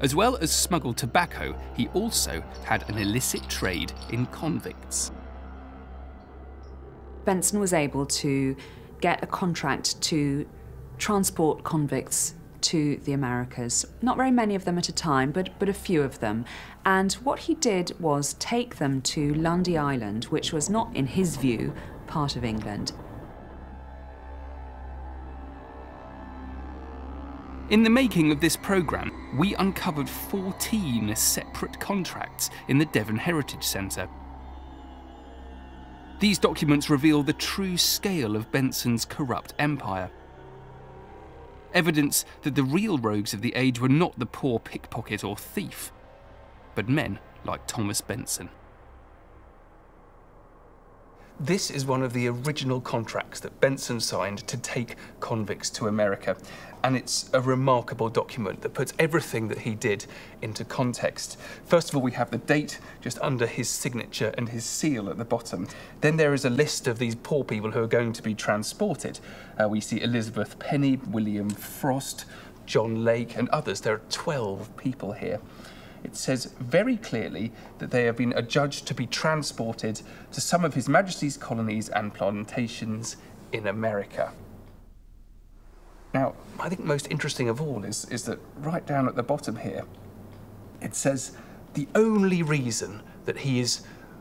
As well as smuggled tobacco, he also had an illicit trade in convicts. Benson was able to get a contract to transport convicts to the Americas. Not very many of them at a time, but, but a few of them. And what he did was take them to Lundy Island, which was not, in his view, part of England. In the making of this programme, we uncovered fourteen separate contracts in the Devon Heritage Centre. These documents reveal the true scale of Benson's corrupt empire. Evidence that the real rogues of the age were not the poor pickpocket or thief, but men like Thomas Benson. This is one of the original contracts that Benson signed to take convicts to America, and it's a remarkable document that puts everything that he did into context. First of all, we have the date just under his signature and his seal at the bottom. Then there is a list of these poor people who are going to be transported. Uh, we see Elizabeth Penny, William Frost, John Lake and others. There are twelve people here. It says very clearly that they have been adjudged to be transported to some of His Majesty's colonies and plantations in America. Now, I think most interesting of all is, is that right down at the bottom here, it says the only reason that he is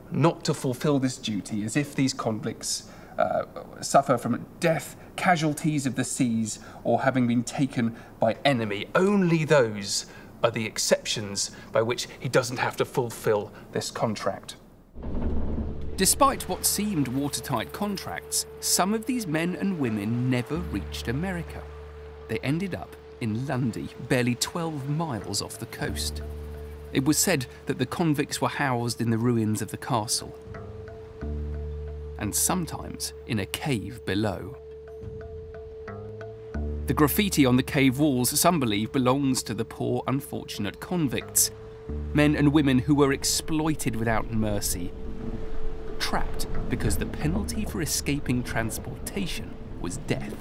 not to fulfil this duty is if these convicts uh, suffer from death, casualties of the seas, or having been taken by enemy. Only those are the exceptions by which he doesn't have to fulfil this contract. Despite what seemed watertight contracts, some of these men and women never reached America. They ended up in Lundy, barely twelve miles off the coast. It was said that the convicts were housed in the ruins of the castle, and sometimes in a cave below. The graffiti on the cave walls, some believe, belongs to the poor, unfortunate convicts, men and women who were exploited without mercy, trapped because the penalty for escaping transportation was death.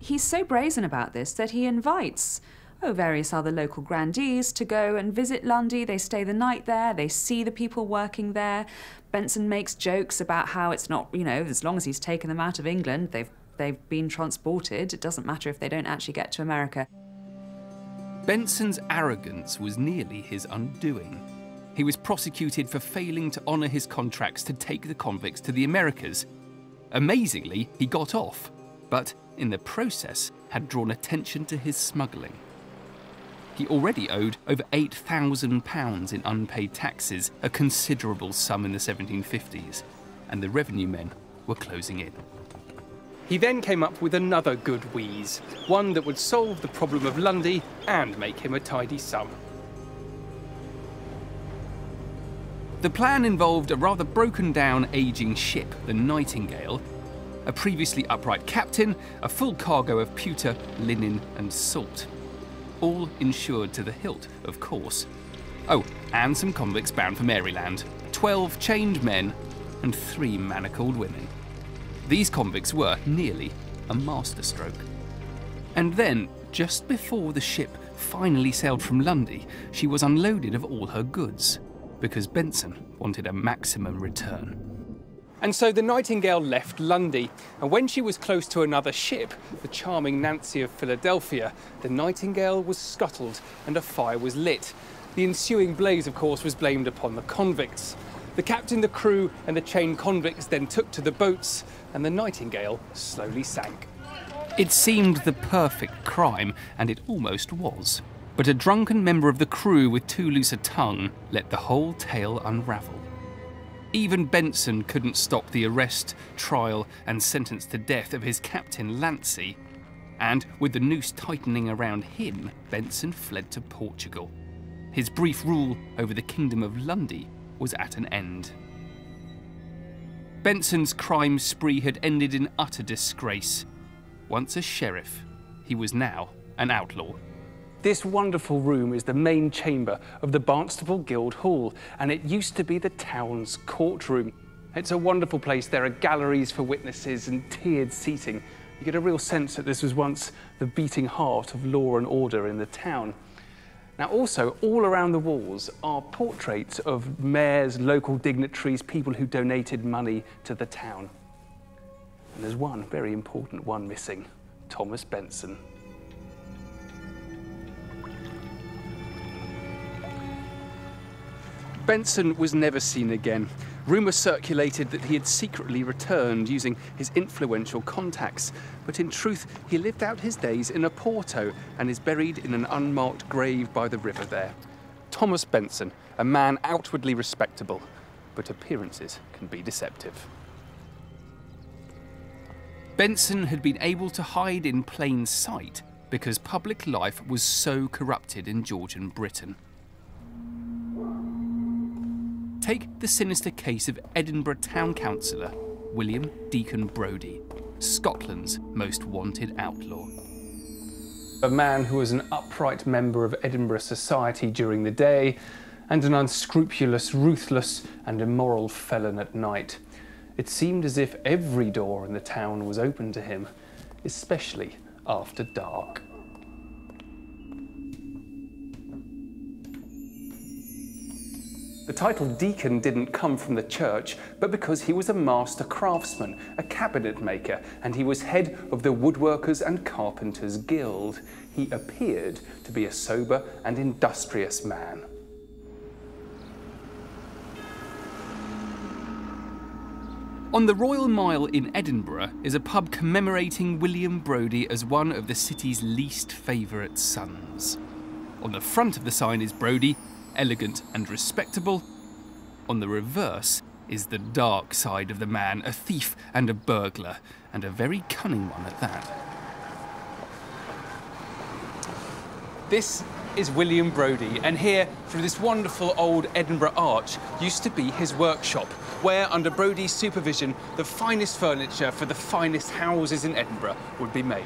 He's so brazen about this that he invites oh, various other local grandees to go and visit Lundy. They stay the night there, they see the people working there. Benson makes jokes about how it's not, you know, as long as he's taken them out of England, they've They've been transported. It doesn't matter if they don't actually get to America. Benson's arrogance was nearly his undoing. He was prosecuted for failing to honour his contracts to take the convicts to the Americas. Amazingly, he got off, but in the process had drawn attention to his smuggling. He already owed over eight thousand pounds in unpaid taxes, a considerable sum in the seventeen fifties, and the revenue men were closing in. He then came up with another good wheeze, one that would solve the problem of Lundy and make him a tidy sum. The plan involved a rather broken-down, ageing ship, the Nightingale, a previously upright captain, a full cargo of pewter, linen and salt. All insured to the hilt, of course. Oh, and some convicts bound for Maryland. Twelve chained men and three manacled women. These convicts were nearly a masterstroke. And then, just before the ship finally sailed from Lundy, she was unloaded of all her goods, because Benson wanted a maximum return. And so the Nightingale left Lundy, and when she was close to another ship, the charming Nancy of Philadelphia, the Nightingale was scuttled and a fire was lit. The ensuing blaze, of course, was blamed upon the convicts. The captain, the crew, and the chained convicts then took to the boats, and the Nightingale slowly sank. It seemed the perfect crime, and it almost was. But a drunken member of the crew with too loose a tongue let the whole tale unravel. Even Benson couldn't stop the arrest, trial, and sentence to death of his captain, Lancy. And with the noose tightening around him, Benson fled to Portugal. His brief rule over the Kingdom of Lundy was at an end. Benson's crime spree had ended in utter disgrace. Once a sheriff, he was now an outlaw. This wonderful room is the main chamber of the Barnstable Guild Hall, and it used to be the town's courtroom. It's a wonderful place. There are galleries for witnesses and tiered seating. You get a real sense that this was once the beating heart of law and order in the town. Now, also, all around the walls are portraits of mayors, local dignitaries, people who donated money to the town. And there's one very important one missing, Thomas Benson. Benson was never seen again. Rumour circulated that he had secretly returned using his influential contacts, but in truth, he lived out his days in Oporto and is buried in an unmarked grave by the river there. Thomas Benson, a man outwardly respectable, but appearances can be deceptive. Benson had been able to hide in plain sight because public life was so corrupted in Georgian Britain. Take the sinister case of Edinburgh Town Councillor William Deacon Brodie, Scotland's most wanted outlaw. A man who was an upright member of Edinburgh society during the day and an unscrupulous, ruthless and immoral felon at night. It seemed as if every door in the town was open to him, especially after dark. The title deacon didn't come from the church, but because he was a master craftsman, a cabinet maker, and he was head of the Woodworkers and Carpenters Guild. He appeared to be a sober and industrious man. On the Royal Mile in Edinburgh is a pub commemorating William Brodie as one of the city's least favourite sons. On the front of the sign is Brodie, elegant and respectable. On the reverse is the dark side of the man, a thief and a burglar, and a very cunning one at that. This is William Brodie, and here, through this wonderful old Edinburgh Arch, used to be his workshop, where, under Brodie's supervision, the finest furniture for the finest houses in Edinburgh would be made.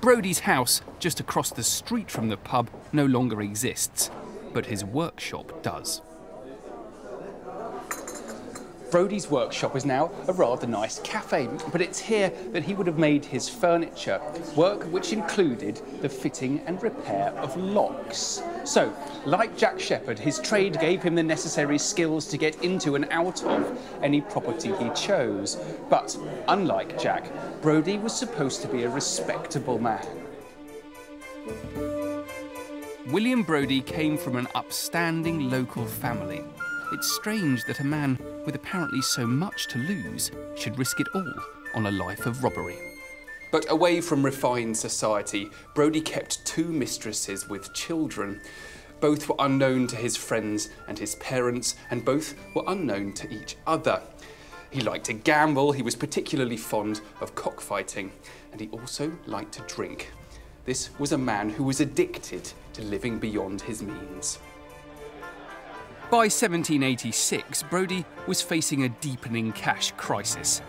Brodie's house, just across the street from the pub, no longer exists, but his workshop does. Brodie's workshop is now a rather nice cafe, but it's here that he would have made his furniture, work which included the fitting and repair of locks. So, like Jack Sheppard, his trade gave him the necessary skills to get into and out of any property he chose. But, unlike Jack, Brodie was supposed to be a respectable man. William Brodie came from an upstanding local family. It's strange that a man with apparently so much to lose should risk it all on a life of robbery. But away from refined society, Brodie kept two mistresses with children. Both were unknown to his friends and his parents, and both were unknown to each other. He liked to gamble, he was particularly fond of cockfighting, and he also liked to drink. This was a man who was addicted to living beyond his means. By seventeen eighty-six, Brodie was facing a deepening cash crisis.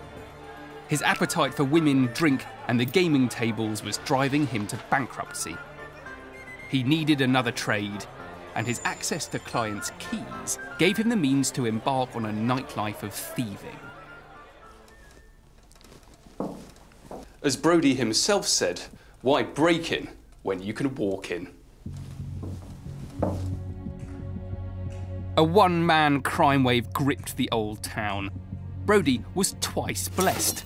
His appetite for women, drink, and the gaming tables was driving him to bankruptcy. He needed another trade, and his access to clients' keys gave him the means to embark on a nightlife of thieving. As Brodie himself said, why break in when you can walk in? A one-man crime wave gripped the old town. Brodie was twice blessed.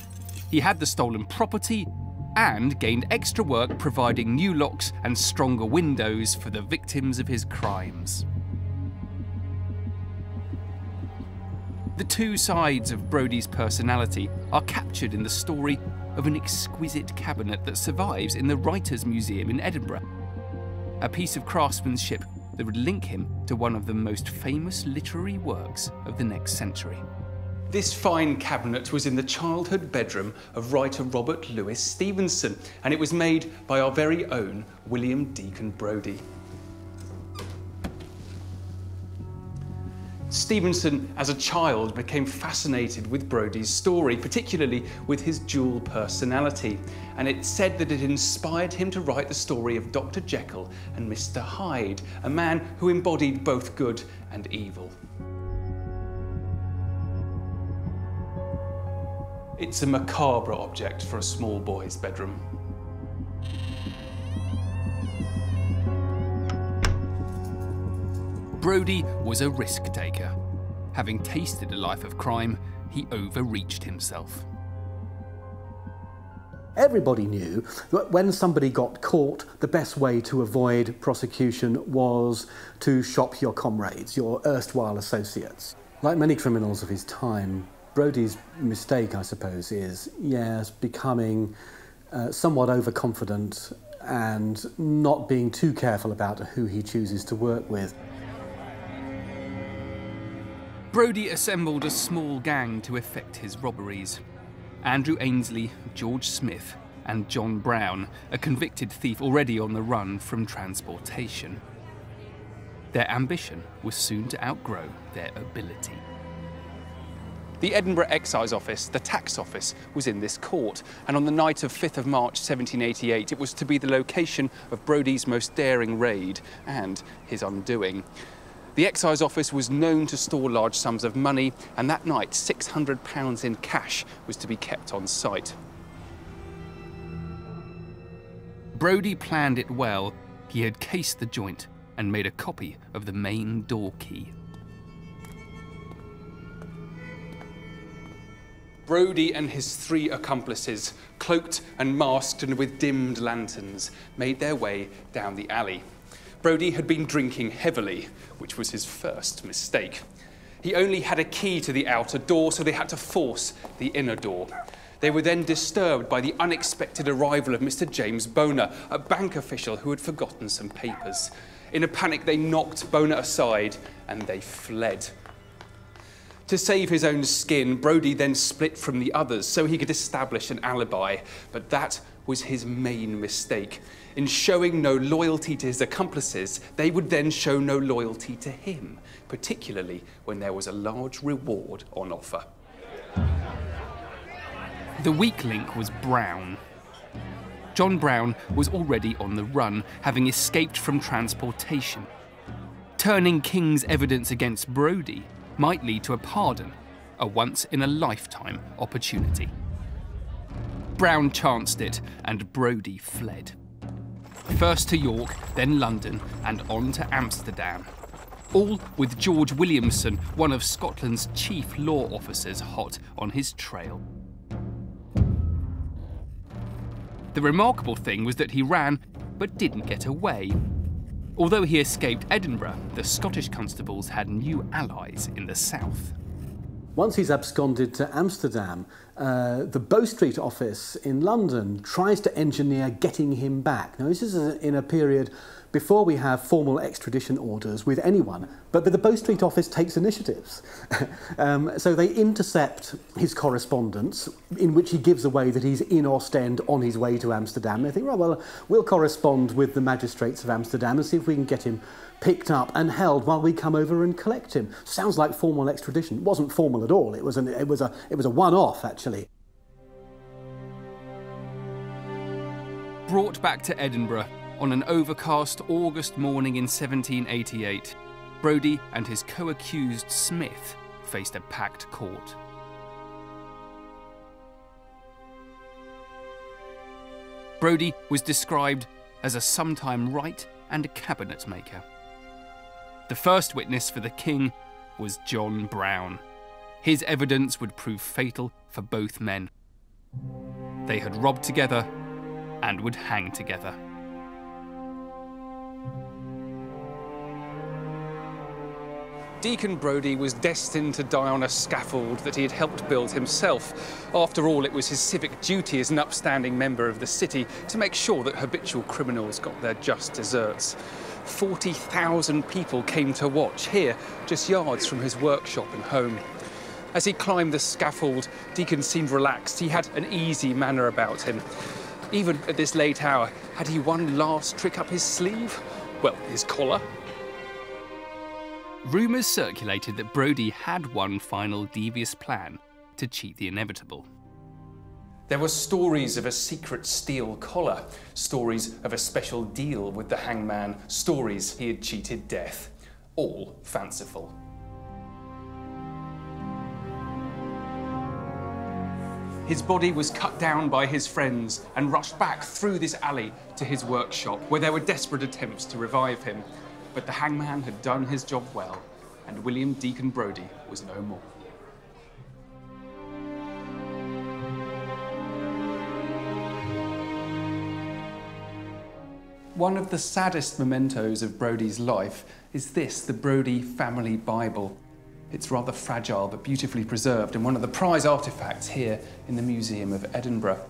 He had the stolen property and gained extra work providing new locks and stronger windows for the victims of his crimes. The two sides of Brodie's personality are captured in the story of an exquisite cabinet that survives in the Writers' Museum in Edinburgh, a piece of craftsmanship that would link him to one of the most famous literary works of the next century. This fine cabinet was in the childhood bedroom of writer Robert Louis Stevenson, and it was made by our very own William Deacon Brodie. Stevenson, as a child, became fascinated with Brodie's story, particularly with his dual personality, and it's said that it inspired him to write the story of Doctor Jekyll and Mister Hyde, a man who embodied both good and evil. It's a macabre object for a small boy's bedroom. Brodie was a risk taker. Having tasted a life of crime, he overreached himself. Everybody knew that when somebody got caught, the best way to avoid prosecution was to shop your comrades, your erstwhile associates. Like many criminals of his time, Brodie's mistake, I suppose, is, yes, becoming uh, somewhat overconfident and not being too careful about who he chooses to work with. Brodie assembled a small gang to effect his robberies. Andrew Ainsley, George Smith, and John Brown, a convicted thief already on the run from transportation. Their ambition was soon to outgrow their ability. The Edinburgh Excise Office, the tax office, was in this court, and on the night of fifth of March seventeen eighty-eight, it was to be the location of Brodie's most daring raid and his undoing. The Excise Office was known to store large sums of money, and that night six hundred pounds in cash was to be kept on site. Brodie planned it well. He had cased the joint and made a copy of the main door key. Brodie and his three accomplices, cloaked and masked and with dimmed lanterns, made their way down the alley. Brodie had been drinking heavily, which was his first mistake. He only had a key to the outer door, so they had to force the inner door. They were then disturbed by the unexpected arrival of Mister James Boner, a bank official who had forgotten some papers. In a panic, they knocked Boner aside and they fled. To save his own skin, Brodie then split from the others so he could establish an alibi, but that was his main mistake. In showing no loyalty to his accomplices, they would then show no loyalty to him, particularly when there was a large reward on offer. The weak link was Brown. John Brown was already on the run, having escaped from transportation. Turning King's evidence against Brodie might lead to a pardon, a once-in-a-lifetime opportunity. Brown chanced it, and Brodie fled. First to York, then London, and on to Amsterdam. All with George Williamson, one of Scotland's chief law officers, hot on his trail. The remarkable thing was that he ran, but didn't get away. Although he escaped Edinburgh, the Scottish constables had new allies in the south. Once he's absconded to Amsterdam, uh, the Bow Street office in London tries to engineer getting him back. Now, this is in a period before we have formal extradition orders with anyone, but, but the Bow Street office takes initiatives. um, so they intercept his correspondence, in which he gives away that he's in Ostend on his way to Amsterdam. They think, right, well, we'll correspond with the magistrates of Amsterdam and see if we can get him picked up and held while we come over and collect him. Sounds like formal extradition. It wasn't formal at all. It was, an, it was a, it was a one-off, actually. brought back to Edinburgh on an overcast August morning in seventeen eighty-eight, Brodie and his co-accused Smith faced a packed court. Brodie was described as a sometime right and a cabinet maker. The first witness for the king was John Brown. His evidence would prove fatal for both men. They had robbed together and would hang together. Deacon Brodie was destined to die on a scaffold that he had helped build himself. After all, it was his civic duty as an upstanding member of the city to make sure that habitual criminals got their just deserts. forty thousand people came to watch here, just yards from his workshop and home. As he climbed the scaffold, Deacon seemed relaxed. He had an easy manner about him. Even at this late hour, had he one last trick up his sleeve? Well, his collar. Rumours circulated that Brodie had one final devious plan to cheat the inevitable. There were stories of a secret steel collar, stories of a special deal with the hangman, stories he had cheated death. All fanciful. His body was cut down by his friends and rushed back through this alley to his workshop, where there were desperate attempts to revive him. But the hangman had done his job well, and William Deacon Brodie was no more. One of the saddest mementos of Brodie's life is this, the Brodie Family Bible. It's rather fragile but beautifully preserved, and one of the prize artefacts here in the Museum of Edinburgh.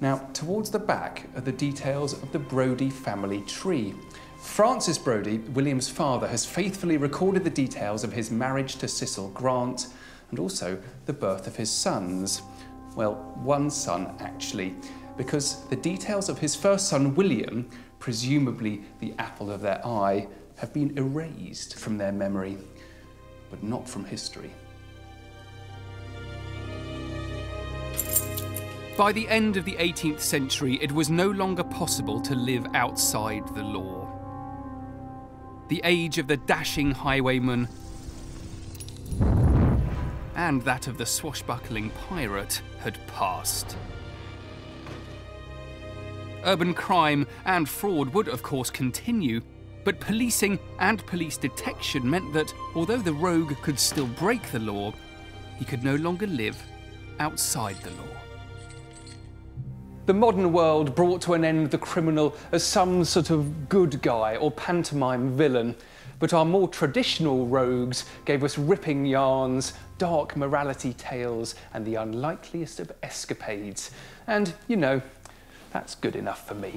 Now, towards the back are the details of the Brodie family tree. Francis Brodie, William's father, has faithfully recorded the details of his marriage to Cecil Grant and also the birth of his sons. Well, one son, actually, because the details of his first son, William, presumably the apple of their eye, have been erased from their memory, but not from history. By the end of the eighteenth century, it was no longer possible to live outside the law. The age of the dashing highwayman and that of the swashbuckling pirate had passed. Urban crime and fraud would, of course, continue, but policing and police detection meant that, although the rogue could still break the law, he could no longer live outside the law. The modern world brought to an end the criminal as some sort of good guy or pantomime villain, but our more traditional rogues gave us ripping yarns, dark morality tales, and the unlikeliest of escapades. And, you know, that's good enough for me.